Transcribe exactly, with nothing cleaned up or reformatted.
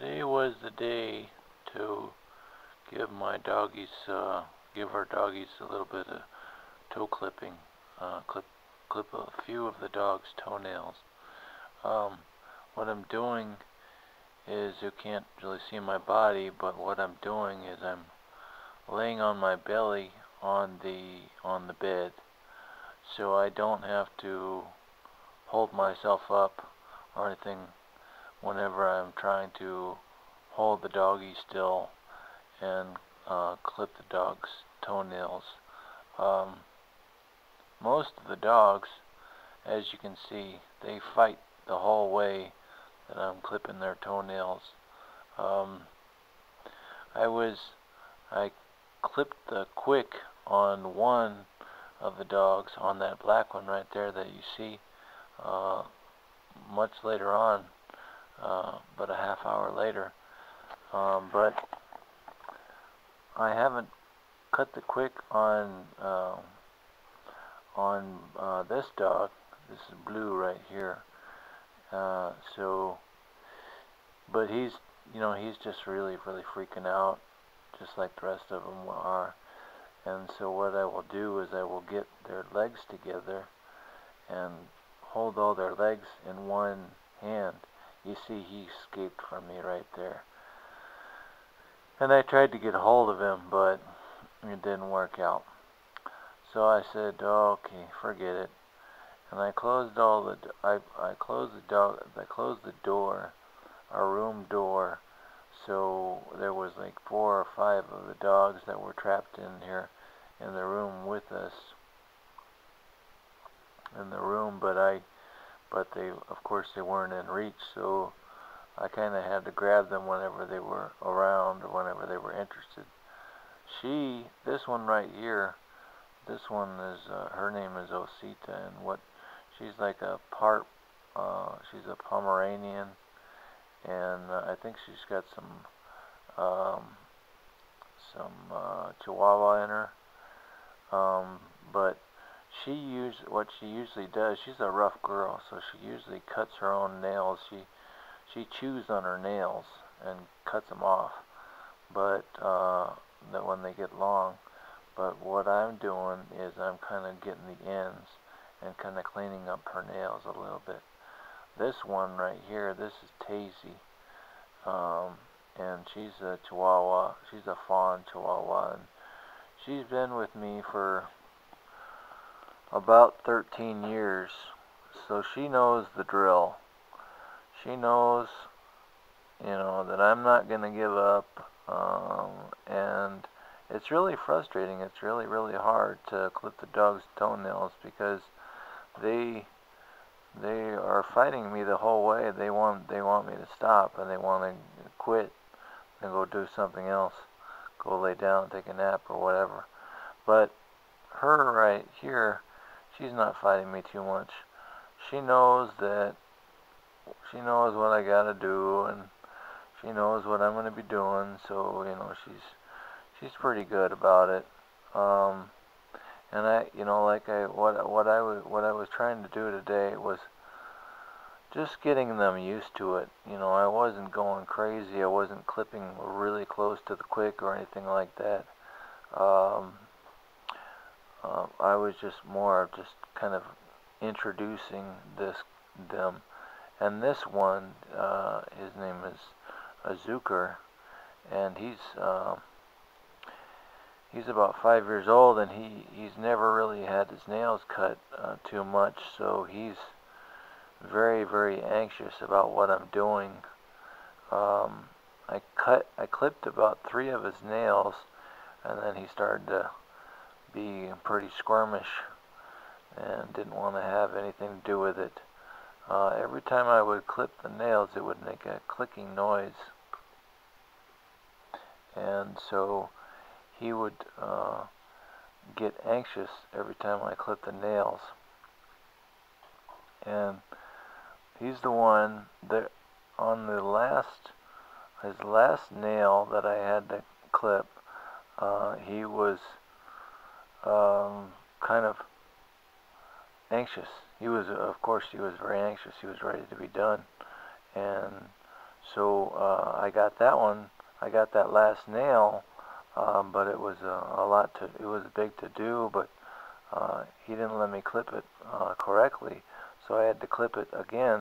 Today was the day to give my doggies, uh, give our doggies a little bit of toe clipping, uh, clip, clip a few of the dog's toenails. Um, what I'm doing is, you can't really see my body, but what I'm doing is I'm laying on my belly on the, on the bed, so I don't have to hold myself up or anything whenever I'm trying to hold the doggy still and uh, clip the dog's toenails. Um, most of the dogs, as you can see, they fight the whole way that I'm clipping their toenails. Um, I was, I clipped the quick on one of the dogs, on that black one right there that you see, uh, much later on, uh, but a half hour later. Um, but I haven't cut the quick on uh, on uh, this dog. This is Blue right here. Uh, so, but he's, you know, he's just really, really freaking out, just like the rest of them are. And so what I will do is I will get their legs together and hold all their legs in one hand. You see, he escaped from me right there. And I tried to get hold of him, but it didn't work out. So I said, oh, okay, forget it. And I closed all the I I closed the dog I closed the door, our room door. So there was like four or five of the dogs that were trapped in here, in the room with us. In the room, but I, but they, of course, they weren't in reach. So I kind of had to grab them whenever they were around or whenever they were interested. She, this one right here, this one is uh, her name is Osita, and what she's like a part, uh, she's a Pomeranian. And uh, I think she's got some um, some uh, Chihuahua in her, um, but she use what she usually does. She's a rough girl, so she usually cuts her own nails. She she chews on her nails and cuts them off, but uh, that when they get long. But what I'm doing is I'm kind of getting the ends and kind of cleaning up her nails a little bit. This one right here, this is Taisy, um, and she's a Chihuahua. She's a fawn Chihuahua, and she's been with me for about thirteen years, so she knows the drill. She knows, you know, that I'm not going to give up, um, and it's really frustrating. It's really, really hard to clip the dog's toenails because they... they are fighting me the whole way. They want they want me to stop, and they want to quit and go do something else, go lay down, take a nap or whatever. But her right here, she's not fighting me too much. She knows that she knows what I gotta do, and she knows what I'm gonna be doing. So, you know, she's she's pretty good about it. Um, And I, you know, like I, what what I was what I was trying to do today was just getting them used to it. You know, I wasn't going crazy. I wasn't clipping really close to the quick or anything like that. Um, uh, I was just more just kind of introducing this them. And this one, uh, his name is Azucar, and he's. Uh, He's about five years old, and he, he's never really had his nails cut uh, too much, so he's very, very anxious about what I'm doing. Um, I cut, I clipped about three of his nails, and then he started to be pretty squirmish and didn't want to have anything to do with it. Uh, every time I would clip the nails, it would make a clicking noise. And so he would uh, get anxious every time I clipped the nails. And he's the one that on the last, his last nail that I had to clip, uh, he was um, kind of anxious. He was, of course, he was very anxious. He was ready to be done. And So uh, I got that one. I got that last nail, um, but it was uh, a lot to. It was big to do, but uh, he didn't let me clip it uh, correctly, so I had to clip it again.